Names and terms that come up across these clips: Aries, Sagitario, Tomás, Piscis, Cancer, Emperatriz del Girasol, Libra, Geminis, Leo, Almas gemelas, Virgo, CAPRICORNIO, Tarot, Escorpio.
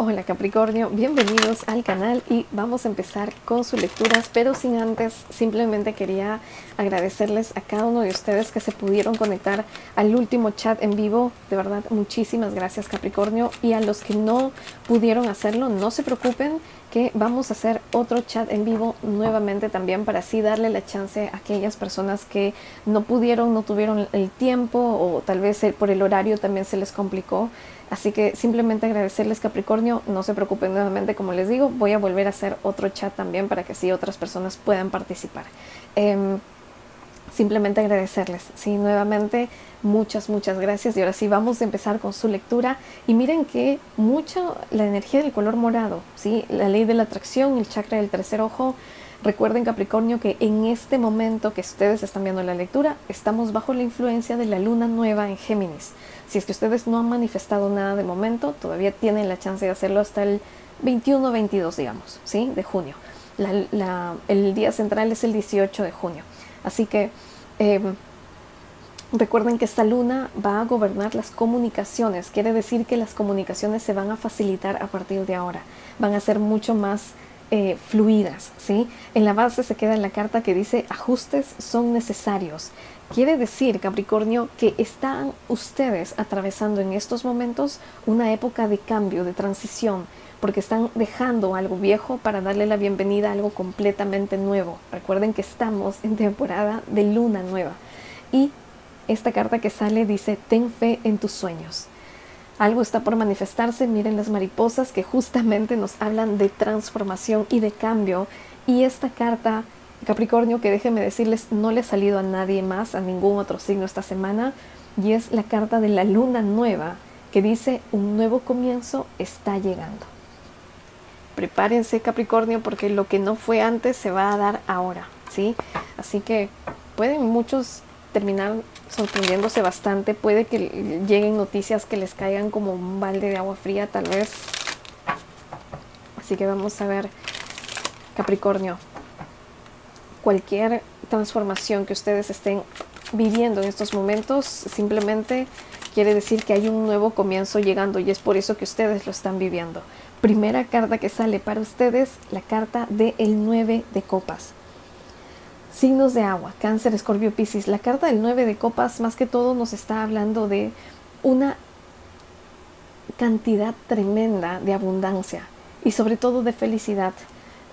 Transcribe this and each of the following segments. Hola Capricornio, bienvenidos al canal y vamos a empezar con sus lecturas, pero sin antes simplemente quería agradecerles a cada uno de ustedes que se pudieron conectar al último chat en vivo. De verdad, muchísimas gracias Capricornio, y a los que no pudieron hacerlo, no se preocupen que vamos a hacer otro chat en vivo nuevamente también, para así darle la chance a aquellas personas que no pudieron, no tuvieron el tiempo, o tal vez por el horario también se les complicó. Así que simplemente agradecerles Capricornio, no se preocupen nuevamente, como les digo, voy a volver a hacer otro chat también para que así otras personas puedan participar. Simplemente agradecerles, sí, nuevamente muchas gracias, y ahora sí vamos a empezar con su lectura. Y miren que mucho la energía del color morado, sí, la ley de la atracción, el chakra del tercer ojo. Recuerden Capricornio que en este momento que ustedes están viendo la lectura, estamos bajo la influencia de la luna nueva en Géminis. Si es que ustedes no han manifestado nada de momento, todavía tienen la chance de hacerlo hasta el 21-22, digamos, ¿sí?, de junio. El día central es el 18 de junio. Así que recuerden que esta luna va a gobernar las comunicaciones. Quiere decir que las comunicaciones se van a facilitar a partir de ahora. Van a ser mucho más fluidas, ¿sí? En la base se queda en la carta que dice ajustes son necesarios. Quiere decir, Capricornio, que están ustedes atravesando en estos momentos una época de cambio, de transición, porque están dejando algo viejo para darle la bienvenida a algo completamente nuevo. Recuerden que estamos en temporada de luna nueva. Y esta carta que sale dice ten fe en tus sueños. Algo está por manifestarse, miren las mariposas que justamente nos hablan de transformación y de cambio. Y esta carta, Capricornio, que déjenme decirles, no le ha salido a nadie más, a ningún otro signo esta semana. Y es la carta de la luna nueva, que dice un nuevo comienzo está llegando. Prepárense Capricornio, porque lo que no fue antes se va a dar ahora, ¿sí? Así que pueden muchos terminar sorprendiéndose bastante. Puede que lleguen noticias que les caigan como un balde de agua fría, tal vez. Así que vamos a ver Capricornio, cualquier transformación que ustedes estén viviendo en estos momentos, simplemente quiere decir que hay un nuevo comienzo llegando, y es por eso que ustedes lo están viviendo. Primera carta que sale para ustedes, la carta del 9 de copas. Signos de agua, Cáncer, Escorpio, Piscis. La carta del 9 de copas más que todo nos está hablando de una cantidad tremenda de abundancia y sobre todo de felicidad.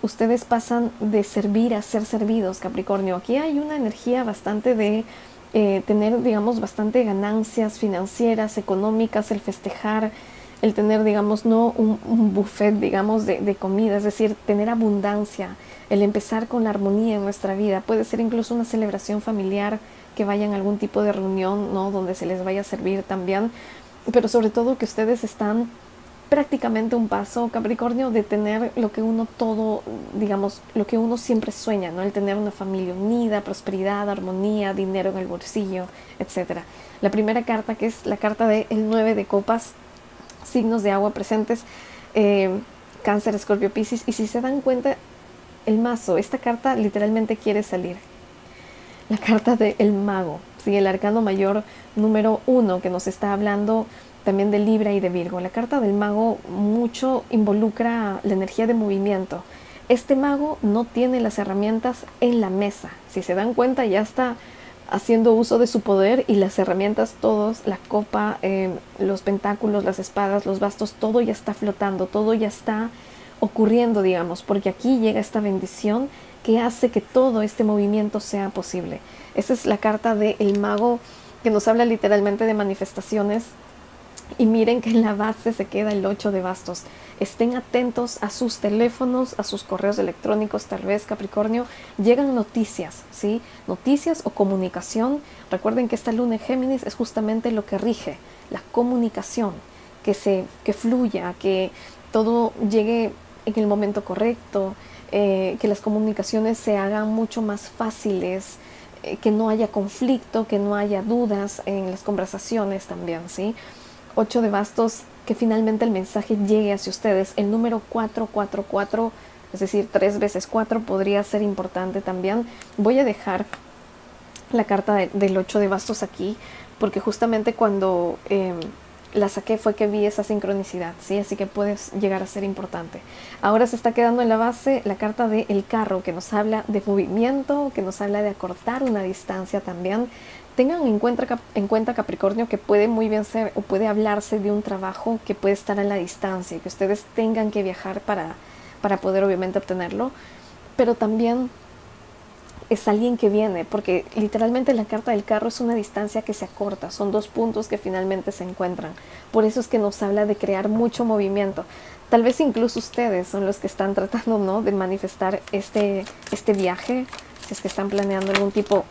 Ustedes pasan de servir a ser servidos, Capricornio. Aquí hay una energía bastante de tener, digamos, bastante ganancias financieras, económicas, el festejar, el tener, digamos, no un buffet, digamos, de comida, es decir, tener abundancia. El empezar con la armonía en nuestra vida. Puede ser incluso una celebración familiar, que vayan a algún tipo de reunión, ¿no?, donde se les vaya a servir también. Pero sobre todo que ustedes están prácticamente un paso, Capricornio, de tener lo que uno todo, digamos, lo que uno siempre sueña, ¿no? El tener una familia unida, prosperidad, armonía, dinero en el bolsillo, etc. La primera carta, que es la carta del 9 de copas, signos de agua presentes, Cáncer, Escorpio, Piscis. Y si se dan cuenta, el mazo, esta carta literalmente quiere salir. La carta del mago, ¿sí?, el arcano mayor número 1, que nos está hablando también de Libra y de Virgo. La carta del mago mucho involucra la energía de movimiento. Este mago no tiene las herramientas en la mesa. Si se dan cuenta, ya está haciendo uso de su poder, y las herramientas, todos, la copa, los pentáculos, las espadas, los bastos, todo ya está flotando, todo ya está ocurriendo, digamos, porque aquí llega esta bendición que hace que todo este movimiento sea posible. Esta es la carta del mago, que nos habla literalmente de manifestaciones. Y miren que en la base se queda el 8 de bastos. Estén atentos a sus teléfonos, a sus correos electrónicos, tal vez, Capricornio. Llegan noticias, ¿sí? Noticias o comunicación. Recuerden que esta luna en Géminis es justamente lo que rige, la comunicación, que fluya, que todo llegue en el momento correcto, que las comunicaciones se hagan mucho más fáciles, que no haya conflicto, que no haya dudas en las conversaciones también, ¿sí? 8 de bastos, que finalmente el mensaje llegue hacia ustedes. El número 444, es decir, 3 veces 4, podría ser importante también. Voy a dejar la carta del 8 de bastos aquí, porque justamente cuando la saqué fue que vi esa sincronicidad, ¿sí? Así que puede llegar a ser importante. Ahora se está quedando en la base la carta del carro, que nos habla de movimiento, que nos habla de acortar una distancia también. Tengan en cuenta, Capricornio, que puede muy bien ser o puede hablarse de un trabajo que puede estar a la distancia, que ustedes tengan que viajar para poder obviamente obtenerlo, pero también es alguien que viene, porque literalmente la carta del carro es una distancia que se acorta, son dos puntos que finalmente se encuentran. Por eso es que nos habla de crear mucho movimiento. Tal vez incluso ustedes son los que están tratando, ¿no?, de manifestar este viaje, si es que están planeando algún tipo...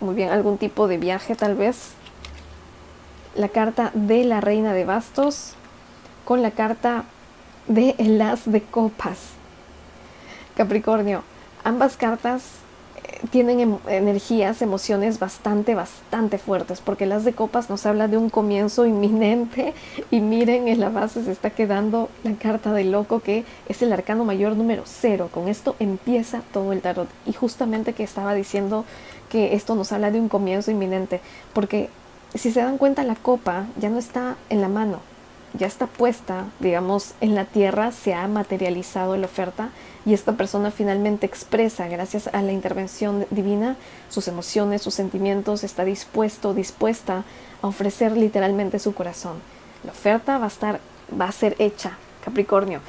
Muy bien, algún tipo de viaje tal vez. La carta de la Reina de Bastos con la carta de el As de Copas. Capricornio, ambas cartas tienen energías, emociones bastante fuertes, porque el As de Copas nos habla de un comienzo inminente, y miren, en la base se está quedando la carta del Loco, que es el arcano mayor número 0. Con esto empieza todo el tarot, y justamente que estaba diciendo que esto nos habla de un comienzo inminente, porque si se dan cuenta, la copa ya no está en la mano, ya está puesta, digamos, en la tierra, se ha materializado la oferta, y esta persona finalmente expresa, gracias a la intervención divina, sus emociones, sus sentimientos, está dispuesto, dispuesta a ofrecer literalmente su corazón. La oferta va a ser hecha, Capricornio.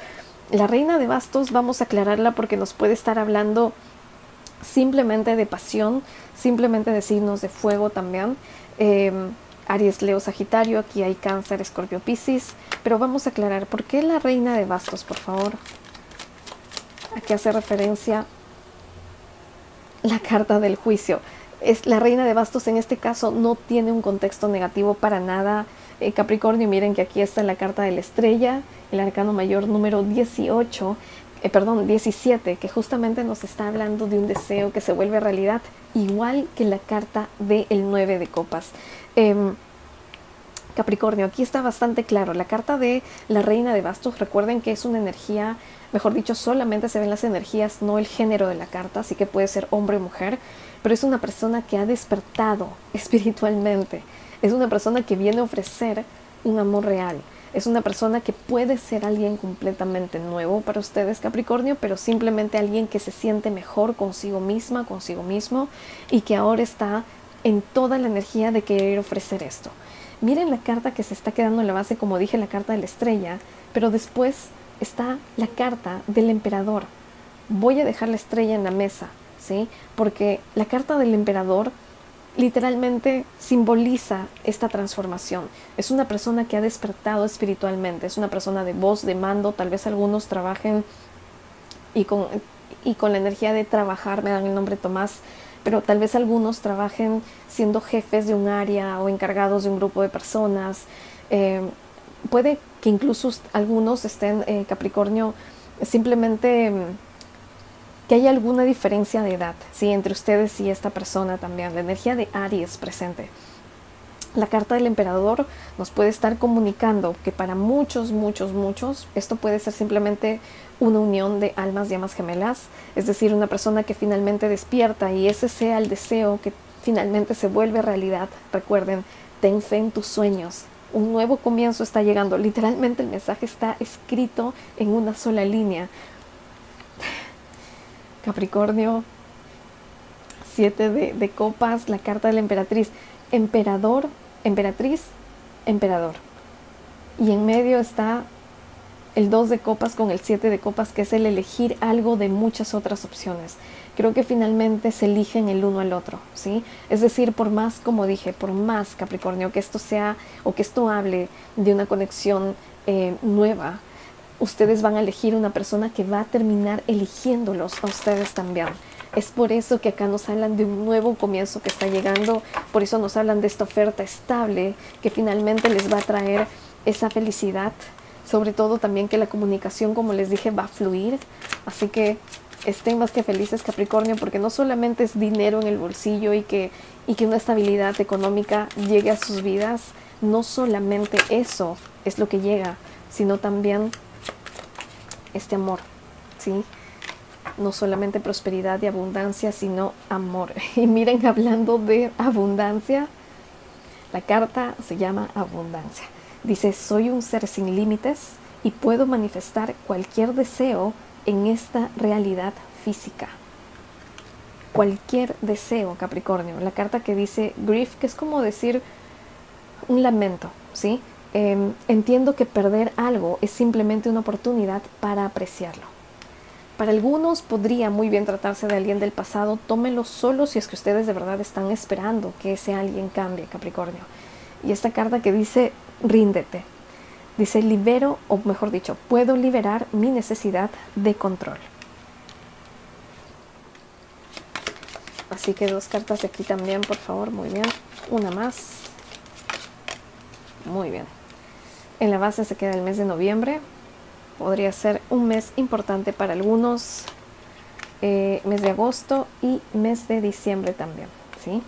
La Reina de Bastos vamos a aclararla porque nos puede estar hablando simplemente de pasión, simplemente de signos de fuego también, Aries, Leo, Sagitario, aquí hay Cáncer, Escorpio, Piscis, pero vamos a aclarar por qué la Reina de Bastos, por favor. ¿A qué hace referencia la carta del juicio? Es la Reina de Bastos, en este caso no tiene un contexto negativo para nada, Capricornio. Miren que aquí está la carta de la Estrella, el arcano mayor número 17, que justamente nos está hablando de un deseo que se vuelve realidad, igual que la carta del 9 de copas. Capricornio, aquí está bastante claro, la carta de la Reina de Bastos, recuerden que es una energía, mejor dicho, solamente se ven las energías, no el género de la carta, así que puede ser hombre o mujer, pero es una persona que ha despertado espiritualmente, es una persona que viene a ofrecer un amor real. Es una persona que puede ser alguien completamente nuevo para ustedes, Capricornio, pero simplemente alguien que se siente mejor consigo misma, consigo mismo, y que ahora está en toda la energía de querer ofrecer esto. Miren la carta que se está quedando en la base, como dije, la carta de la Estrella, pero después está la carta del Emperador. Voy a dejar la Estrella en la mesa, ¿sí? Porque la carta del Emperador literalmente simboliza esta transformación. Es una persona que ha despertado espiritualmente, es una persona de voz, de mando, tal vez algunos trabajen y con la energía de trabajar, me dan el nombre Tomás, pero tal vez algunos trabajen siendo jefes de un área o encargados de un grupo de personas. Puede que incluso algunos estén, Capricornio, simplemente... que haya alguna diferencia de edad, ¿sí?, entre ustedes y esta persona también. La energía de Aries presente. La carta del Emperador nos puede estar comunicando que para muchos, esto puede ser simplemente una unión de almas y llamas gemelas, es decir, una persona que finalmente despierta y ese sea el deseo que finalmente se vuelve realidad. Recuerden, ten fe en tus sueños. Un nuevo comienzo está llegando. Literalmente el mensaje está escrito en una sola línea. Capricornio, 7 de copas, la carta de la emperatriz, emperador, y en medio está el 2 de copas con el 7 de copas, que es el elegir algo de muchas otras opciones. Creo que finalmente se eligen el uno al otro, ¿sí? Es decir, por más, como dije, por más, Capricornio, que esto sea o que esto hable de una conexión nueva, ustedes van a elegir una persona que va a terminar eligiéndolos a ustedes también. Es por eso que acá nos hablan de un nuevo comienzo que está llegando, por eso nos hablan de esta oferta estable que finalmente les va a traer esa felicidad, sobre todo también que la comunicación, como les dije, va a fluir. Así que estén más que felices, Capricornio, porque no solamente es dinero en el bolsillo y que una estabilidad económica llegue a sus vidas, no solamente eso es lo que llega, sino también... este amor, ¿sí? No solamente prosperidad y abundancia, sino amor. Y miren, hablando de abundancia, la carta se llama Abundancia. Dice, soy un ser sin límites y puedo manifestar cualquier deseo en esta realidad física. Cualquier deseo, Capricornio. La carta que dice grief, que es como decir un lamento, ¿sí? Entiendo que perder algo es simplemente una oportunidad para apreciarlo. Para algunos podría muy bien tratarse de alguien del pasado. Tómenlo solo si es que ustedes de verdad están esperando que ese alguien cambie, Capricornio. Y esta carta que dice ríndete. Dice libero, o mejor dicho, puedo liberar mi necesidad de control. Así que dos cartas de aquí también, por favor. Muy bien. Una más. Muy bien. En la base se queda el mes de noviembre. Podría ser un mes importante para algunos. Mes de agosto y mes de diciembre también, ¿sí?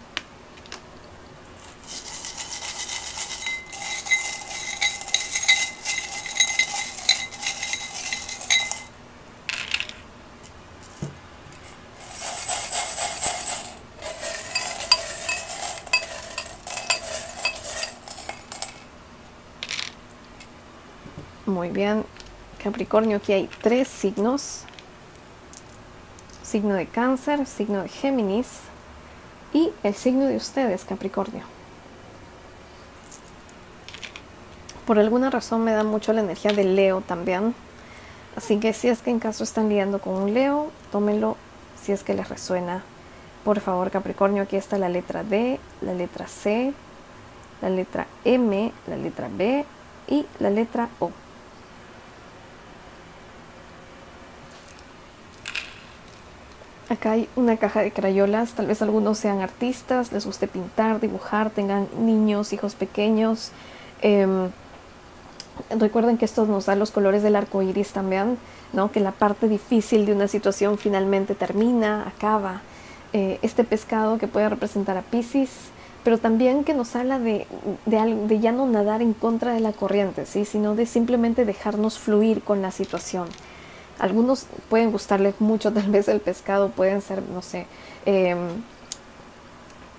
Muy bien, Capricornio, aquí hay tres signos. Signo de Cáncer, signo de Géminis y el signo de ustedes, Capricornio. Por alguna razón me da mucho la energía de Leo también. Así que si es que en caso están lidiando con un Leo, tómenlo si es que les resuena. Por favor, Capricornio, aquí está la letra D, la letra C, la letra M, la letra B y la letra O. Acá hay una caja de crayolas, tal vez algunos sean artistas, les guste pintar, dibujar, tengan niños, hijos pequeños. Recuerden que esto nos da los colores del arco iris también, ¿no? Que la parte difícil de una situación finalmente termina, acaba. Este pescado que puede representar a Piscis, pero también que nos habla de ya no nadar en contra de la corriente, ¿sí? Sino de simplemente dejarnos fluir con la situación. Algunos pueden gustarles mucho, tal vez el pescado, pueden ser, no sé,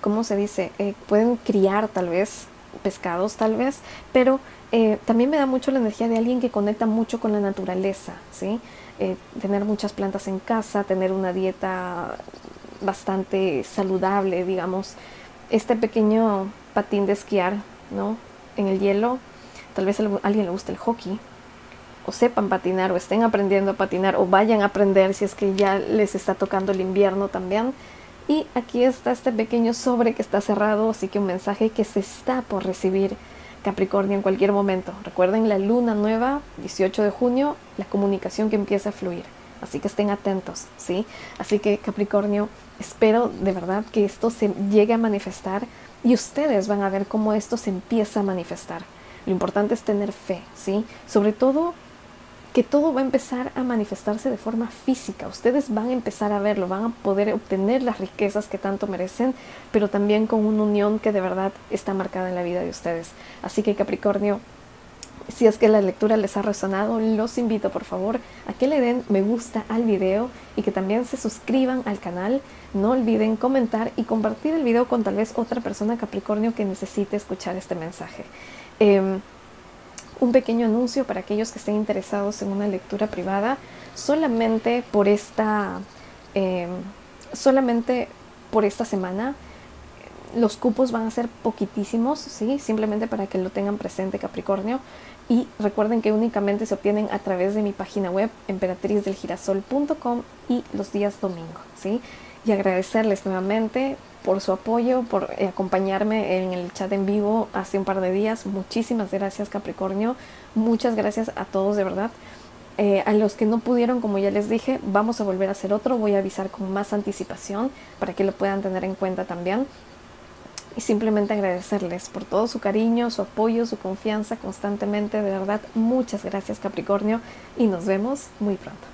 ¿cómo se dice? Pueden criar tal vez pescados, tal vez, pero también me da mucho la energía de alguien que conecta mucho con la naturaleza, ¿sí? Tener muchas plantas en casa, tener una dieta bastante saludable, digamos. Este pequeño patín de esquiar, ¿no? En el hielo, tal vez a alguien le gusta el hockey, o sepan patinar, o estén aprendiendo a patinar, o vayan a aprender si es que ya les está tocando el invierno también. Y aquí está este pequeño sobre que está cerrado, así que un mensaje que se está por recibir, Capricornio, en cualquier momento. Recuerden la luna nueva, 18 de junio, la comunicación que empieza a fluir. Así que estén atentos, ¿sí? Así que, Capricornio, espero de verdad que esto se llegue a manifestar y ustedes van a ver cómo esto se empieza a manifestar. Lo importante es tener fe, ¿sí? Sobre todo, que todo va a empezar a manifestarse de forma física. Ustedes van a empezar a verlo, van a poder obtener las riquezas que tanto merecen, pero también con una unión que de verdad está marcada en la vida de ustedes. Así que, Capricornio, si es que la lectura les ha resonado, los invito por favor a que le den me gusta al video y que también se suscriban al canal. No olviden comentar y compartir el video con tal vez otra persona, Capricornio, que necesite escuchar este mensaje. Un pequeño anuncio para aquellos que estén interesados en una lectura privada. Solamente por esta semana los cupos van a ser poquitísimos, ¿sí? Simplemente para que lo tengan presente, Capricornio. Y recuerden que únicamente se obtienen a través de mi página web, emperatrizdelgirasol.com, y los días domingo, ¿sí? Y agradecerles nuevamente por su apoyo, por acompañarme en el chat en vivo hace un par de días. Muchísimas gracias, Capricornio. Muchas gracias a todos, de verdad. A los que no pudieron, como ya les dije, vamos a volver a hacer otro. Voy a avisar con más anticipación para que lo puedan tener en cuenta también. Y simplemente agradecerles por todo su cariño, su apoyo, su confianza constantemente. De verdad, muchas gracias, Capricornio. Y nos vemos muy pronto.